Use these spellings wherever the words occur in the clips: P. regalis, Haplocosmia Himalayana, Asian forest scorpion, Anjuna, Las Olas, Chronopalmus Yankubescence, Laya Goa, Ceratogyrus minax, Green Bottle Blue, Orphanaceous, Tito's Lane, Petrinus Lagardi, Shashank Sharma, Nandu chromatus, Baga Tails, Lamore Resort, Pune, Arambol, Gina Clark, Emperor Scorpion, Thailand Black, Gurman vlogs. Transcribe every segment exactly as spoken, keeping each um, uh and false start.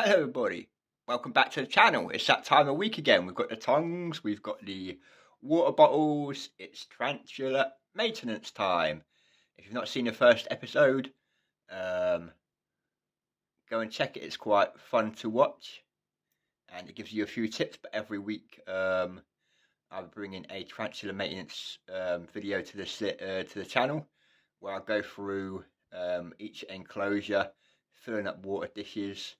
Hello everybody, welcome back to the channel. It's that time of week again. We've got the tongs, we've got the water bottles, it's tarantula maintenance time. If you've not seen the first episode, um, go and check it, it's quite fun to watch. And it gives you a few tips, but every week um, I'll bring in a tarantula maintenance um, video to the, uh, to the channel, where I'll go through um, each enclosure, filling up water dishes,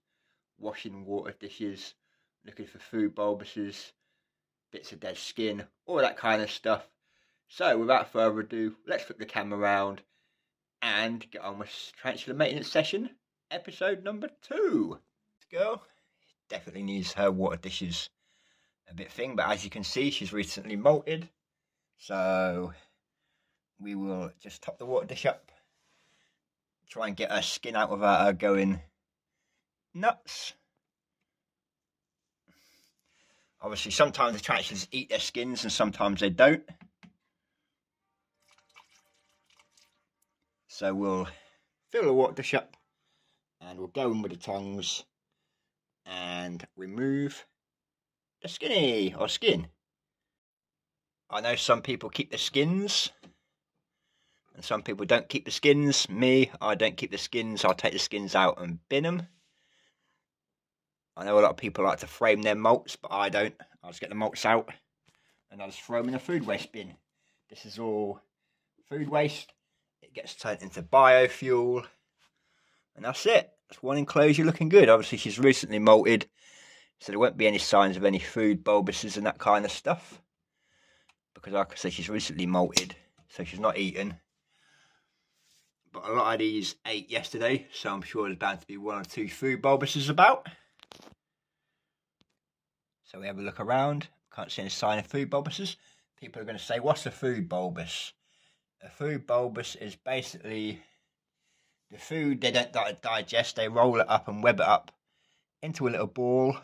washing water dishes, looking for food bulbuses, bits of dead skin, all that kind of stuff. So without further ado, let's flip the camera around and get on with tarantula maintenance session, episode number two. This girl definitely needs her water dishes a bit thing, but as you can see, she's recently molted. So we will just top the water dish up, try and get her skin out without her going nuts. Obviously sometimes the tarantulas eat their skins and sometimes they don't, so we'll fill the water dish up and we'll go in with the tongs and remove the skinny or skin. I know some people keep the skins and some people don't keep the skins. Me, I don't keep the skins. I'll take the skins out and bin them. I know a lot of people like to frame their molts, but I don't. I'll just get the molts out and I'll just throw them in a food waste bin. This is all food waste. It gets turned into biofuel. And that's it. That's one enclosure looking good. Obviously she's recently molted, so there won't be any signs of any food bulbuses and that kind of stuff, because like I say, she's recently molted, so she's not eaten. But a lot of these ate yesterday, so I'm sure there's bound to be one or two food bulbuses about. So we have a look around, can't see any sign of food bulbuses. People are going to say, what's a food bulbus? A food bulbus is basically the food they don't di digest, they roll it up and web it up into a little ball.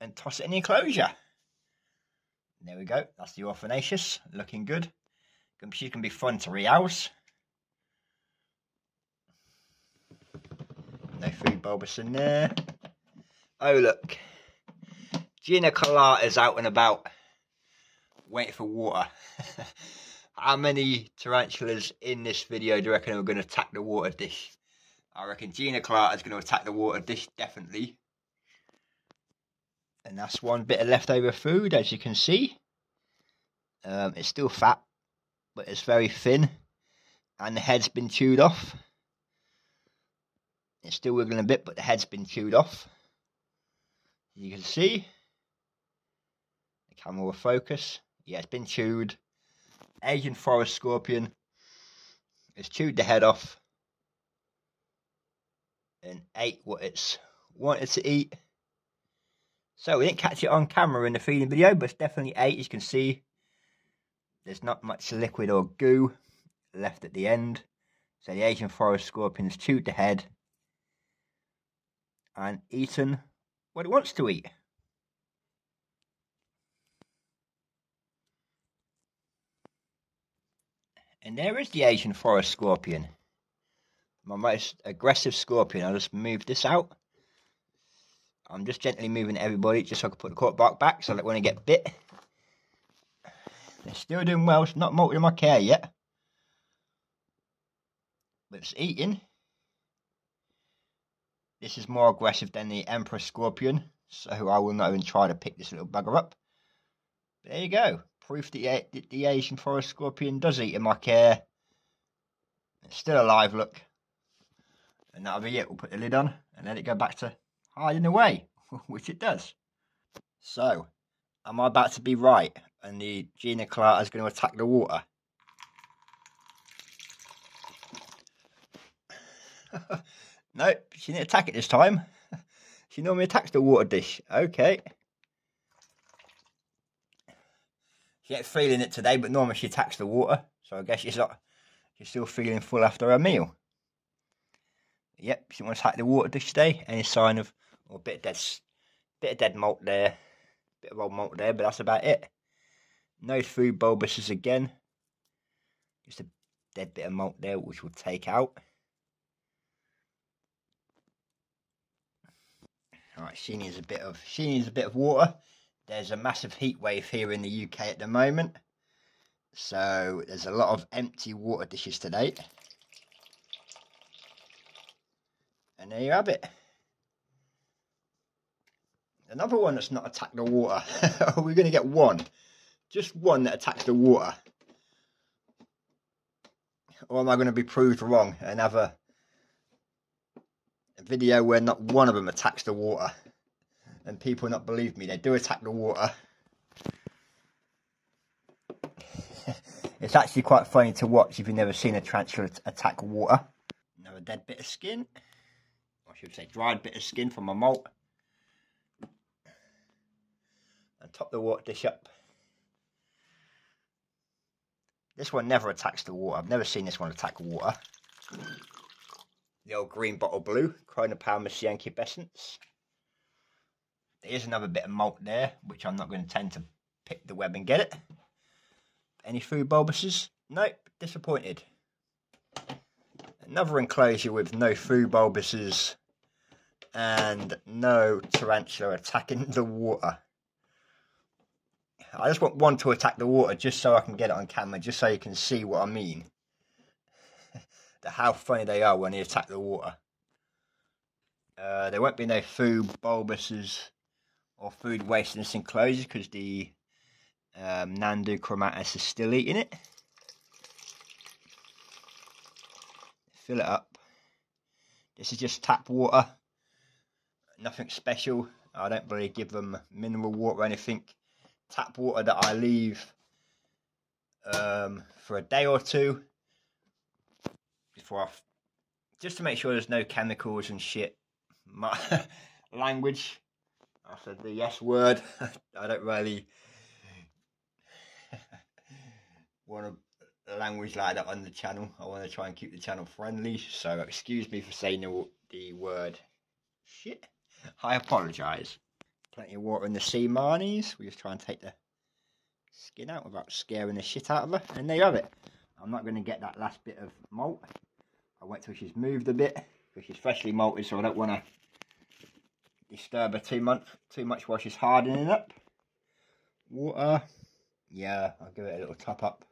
And toss it in the enclosure. And there we go, that's the Orphanaceous, looking good. She can be fun to rehouse. No food bulbous in there. Oh look, Gina Clark is out and about, waiting for water. How many tarantulas in this video do you reckon are going to attack the water dish? I reckon Gina Clark is going to attack the water dish, definitely. And that's one bit of leftover food, as you can see. Um, it's still fat, but it's very thin, and the head's been chewed off. It's still wiggling a bit, but the head's been chewed off. You can see. The camera will focus. Yeah, it's been chewed. Asian forest scorpion. It's chewed the head off. And ate what it's wanted to eat. So we didn't catch it on camera in the feeding video, but it's definitely ate. As you can see, there's not much liquid or goo left at the end. So the Asian forest scorpion's chewed the head and eaten what it wants to eat. And there is the Asian forest scorpion, my most aggressive scorpion. I'll just move this out. I'm just gently moving everybody just so I can put the cork bark back, so I don't want to get bit. They're still doing well. It's not molted in my care yet, but it's eating. This is more aggressive than the Emperor Scorpion, so I will not even try to pick this little bugger up. But there you go. Proof that the, the Asian forest scorpion does eat in my care. It's still alive, look. And that'll be it. We'll put the lid on and let it go back to hiding away, which it does. So, am I about to be right? And the Gina Clark is going to attack the water. Nope, she didn't attack it this time. She normally attacks the water dish. Okay. She ain't feeling it today, but normally she attacks the water. So I guess she's not. She's still feeling full after her meal. Yep, she wants to attack the water dish today. Any sign of, or bit of dead, bit of dead molt there, bit of old molt there, but that's about it. No food bulbuses again. Just a dead bit of molt there, which we'll take out. Alright, she needs a bit of she needs a bit of water. There's a massive heat wave here in the U K at the moment, so there's a lot of empty water dishes today. And there you have it. Another one that's not attacked the water. We're going to get one. Just one that attacks the water. Or am I going to be proved wrong? Another video where not one of them attacks the water. And people not believe me. They do attack the water. It's actually quite funny to watch if you've never seen a tarantula attack water. Another dead bit of skin. Or I should say dried bit of skin from my molt. And top the water dish up. This one never attacks the water. I've never seen this one attack water. The old green bottle blue, Chronopalmus Yankubescence. There is another bit of molt there, which I'm not going to tend to pick the web and get it. Any food bulbuses? Nope, disappointed. Another enclosure with no food bulbuses and no tarantula attacking the water. I just want one to attack the water just so I can get it on camera, just so you can see what I mean. How funny they are when they attack the water. Uh, there won't be no food bulbuses or food waste in this enclosure because the um, Nandu chromatus is still eating it. Fill it up. This is just tap water. Nothing special. I don't really give them mineral water or anything. Tap water that I leave um, for a day or two before I, just to make sure there's no chemicals and shit. My language, I said the yes word. I don't really want a language like that on the channel. I want to try and keep the channel friendly, so excuse me for saying the, the word shit. I apologise. Plenty of water in the sea marnies. We just try and take the skin out without scaring the shit out of her. And there you have it. I'm not going to get that last bit of molt. I wait till she's moved a bit, because she's freshly molted, so I don't want to disturb her too much, too much while she's hardening up. Water. Yeah, I'll give it a little top up.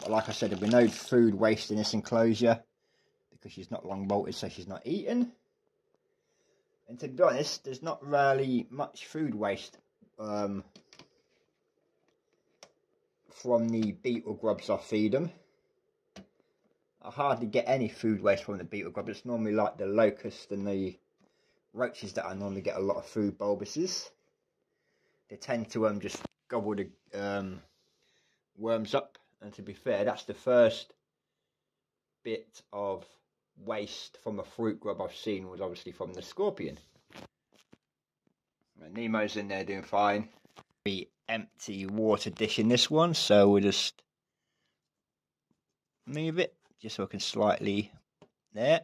But like I said, there'll be no food waste in this enclosure, because she's not long molted, so she's not eating. And to be honest, there's not really much food waste um, from the beetle grubs I feed them. I hardly get any food waste from the beetle grub. It's normally like the locusts and the roaches that I normally get a lot of food bulbuses. They tend to um, just gobble the um, worms up. And to be fair, that's the first bit of waste from a fruit grub I've seen was obviously from the scorpion. And Nemo's in there doing fine. The empty water dish in this one, so we'll just move it just so I can slightly there.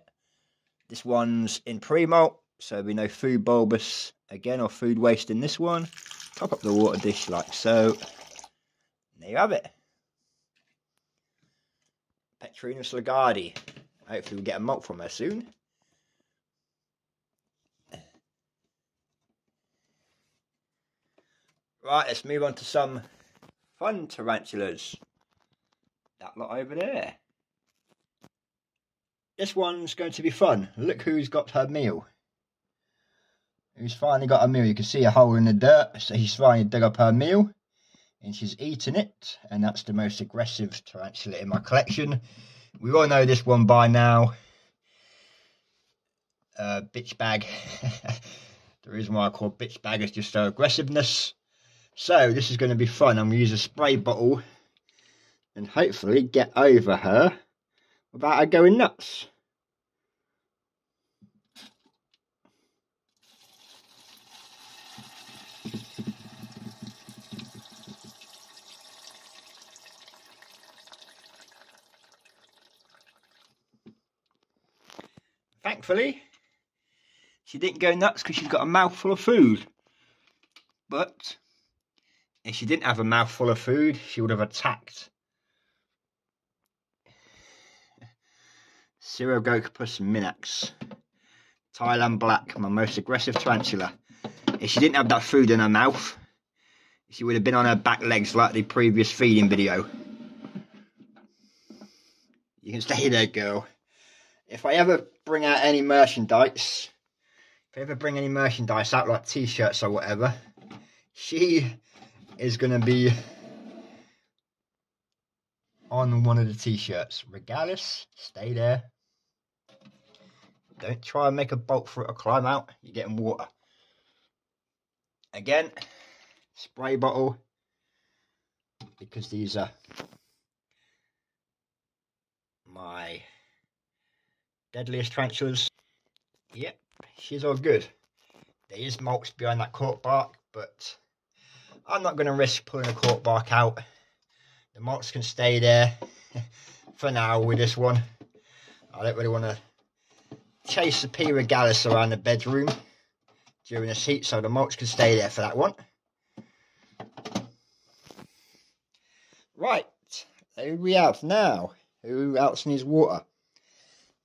This one's in pre-molt, so there'll be no food bulbous again or food waste in this one. Top up the water dish like so. There you have it. Petrinus Lagardi. Hopefully we'll get a molt from her soon. Right, let's move on to some fun tarantulas. That lot over there. This one's going to be fun. Look who's got her meal. Who's finally got her meal. You can see a hole in the dirt. So he's finally dug up her meal. And she's eaten it. And that's the most aggressive tarantula in my collection. We all know this one by now. Uh, bitch bag. The reason why I call it bitch bag is just her aggressiveness. So this is going to be fun. I'm going to use a spray bottle and hopefully get over her without her going nuts. Thankfully, she didn't go nuts because she's got a mouthful of food. But If she didn't have a mouthful of food, she would have attacked. Ceratogyrus minax, Thailand Black, my most aggressive tarantula. If she didn't have that food in her mouth, she would have been on her back legs like the previous feeding video. You can stay there, girl. If I ever bring out any merchandise, if I ever bring any merchandise out like t-shirts or whatever, she is going to be on one of the t-shirts. Regalis, stay there. Don't try and make a bolt for it or climb out. You're getting water. Again, spray bottle, because these are my deadliest tarantulas. Yep, she's all good. There is mulch behind that cork bark, but I'm not going to risk pulling a cork bark out. The mulch can stay there for now with this one. I don't really want to chase the P. regalis around the bedroom during this heat, so the mulch can stay there for that one. Right, who do we have now? Who else needs water?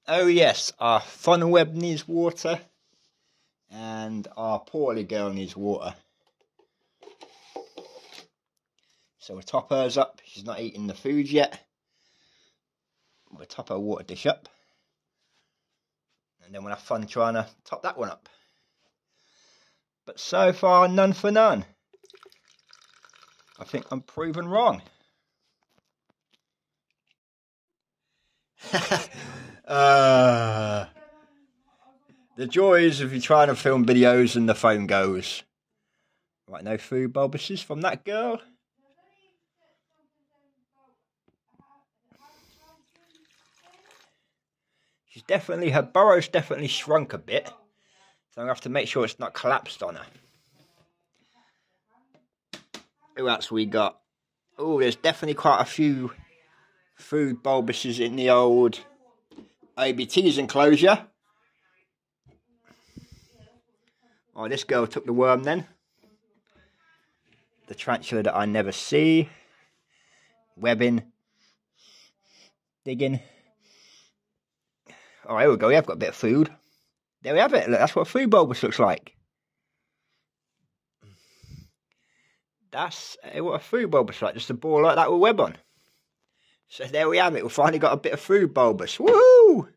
Oh yes, our funnel web needs water, and our poorly girl needs water. So we'll top hers up. She's not eating the food yet. We'll top her water dish up, and then we'll have fun trying to top that one up. But so far, none for none. I think I'm proven wrong. uh, the joys of you trying to film videos and the phone goes. Right, no food bulbuses from that girl. She's definitely, her burrow's definitely shrunk a bit. So I'm going to have to make sure it's not collapsed on her. Who else we got? Oh, there's definitely quite a few food bulbuses in the old A B T's enclosure. Oh, this girl took the worm then. The tarantula that I never see. Webbing. Digging. Oh, here we go. We have got a bit of food. There we have it. Look, that's what a food bulbus looks like. That's what a food bulbus like. Just a ball like that with web on. So there we have it. We've finally got a bit of food bulbus. Woohoo!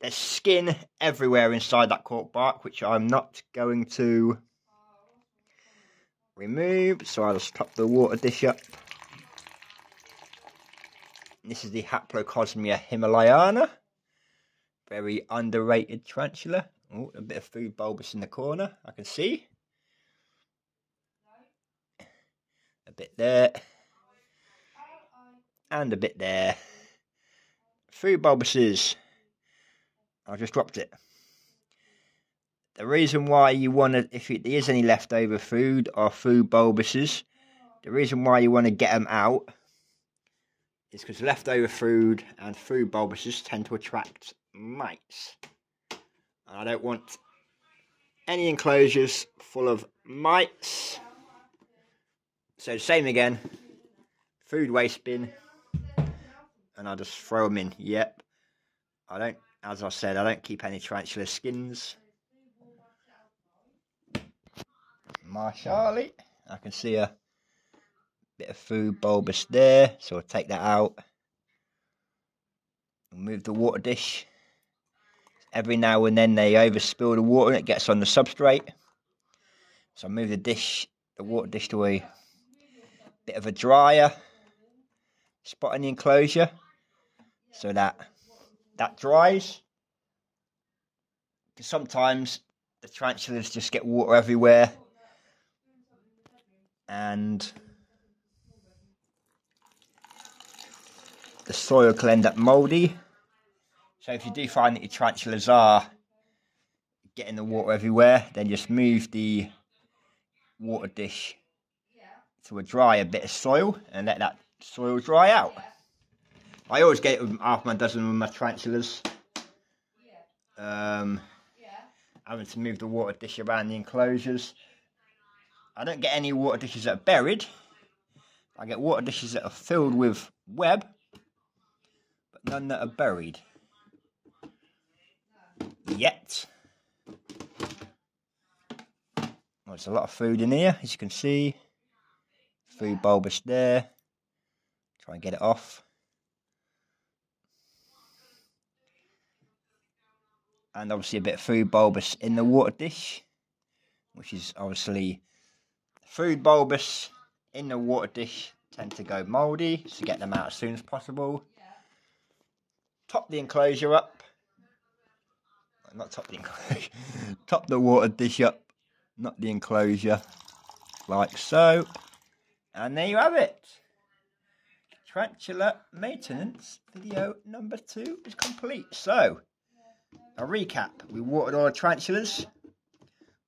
There's skin everywhere inside that cork bark, which I'm not going to remove. So I'll just top the water dish up. This is the Haplocosmia Himalayana. Very underrated tarantula. Oh, a bit of food bulbous in the corner, I can see. A bit there. And a bit there. Food bulbuses. I just dropped it. The reason why you want to, if there is any leftover food or food bulbuses, the reason why you want to get them out, it's because leftover food and food bulbuses tend to attract mites. And I don't want any enclosures full of mites. So same again. Food waste bin. And I just throw them in. Yep. I don't, as I said, I don't keep any tarantula skins. My Charlie. I can see her. Bit of food bulbous there, so I'll take that out. We'll move the water dish. Every now and then they overspill the water and it gets on the substrate. So I move the dish, the water dish to a bit of a drier spot in the enclosure, so that that dries. Because sometimes the tarantulas just get water everywhere, and the soil can end up mouldy. So if you do find that your tarantulas are getting the water everywhere, then just move the water dish to a drier bit of soil and let that soil dry out. I always get it with half my dozen of my tarantulas. Um, having to move the water dish around the enclosures I don't get any water dishes that are buried. I get water dishes that are filled with web, but none that are buried. Yet. Well, there's a lot of food in here, as you can see. Food bulbous there. Try and get it off. And obviously a bit of food bulbous in the water dish, which is obviously food bulbous in the water dish tend to go mouldy, so get them out as soon as possible. Top the enclosure up, not top the enclosure, top the water dish up, not the enclosure, like so. And there you have it. Tarantula maintenance video number two is complete. So, a recap, we watered all the tarantulas,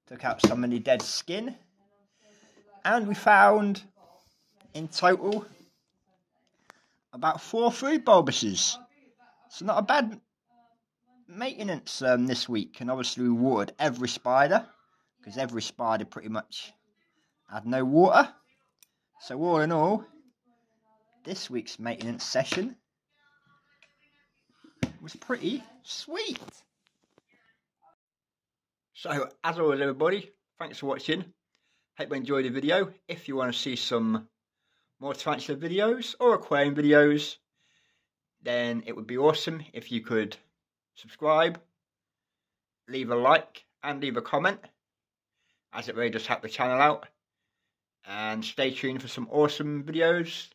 took out some of the dead skin, and we found in total about four food bulbuses. So not a bad maintenance um, this week, and obviously we watered every spider, because every spider pretty much had no water. So all in all, this week's maintenance session was pretty sweet. So, as always everybody, thanks for watching. Hope you enjoyed the video. If you want to see some more tarantula videos or aquarium videos, then it would be awesome if you could subscribe, leave a like and leave a comment, as it really does help the channel out. And stay tuned for some awesome videos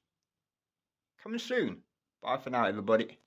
coming soon. Bye for now everybody.